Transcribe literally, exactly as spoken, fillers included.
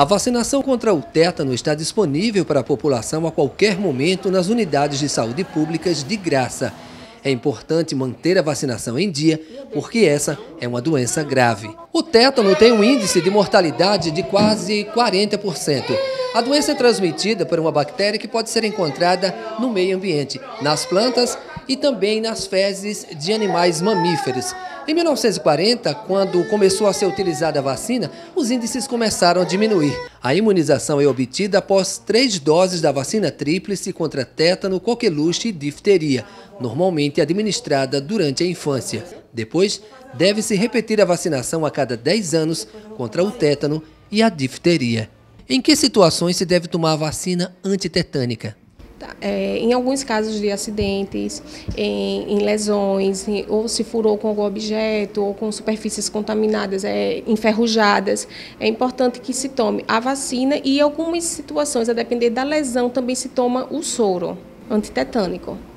A vacinação contra o tétano está disponível para a população a qualquer momento nas unidades de saúde públicas de graça. É importante manter a vacinação em dia, porque essa é uma doença grave. O tétano tem um índice de mortalidade de quase quarenta por cento. A doença é transmitida por uma bactéria que pode ser encontrada no meio ambiente, nas plantas e também nas fezes de animais mamíferos. Em mil novecentos e quarenta, quando começou a ser utilizada a vacina, os índices começaram a diminuir. A imunização é obtida após três doses da vacina tríplice contra tétano, coqueluche e difteria, normalmente administrada durante a infância. Depois, deve-se repetir a vacinação a cada dez anos contra o tétano e a difteria. Em que situações se deve tomar a vacina antitetânica? É, em alguns casos de acidentes, em, em lesões, em, ou se furou com algum objeto, ou com superfícies contaminadas, é, enferrujadas, é importante que se tome a vacina e em algumas situações, a depender da lesão, também se toma o soro antitetânico.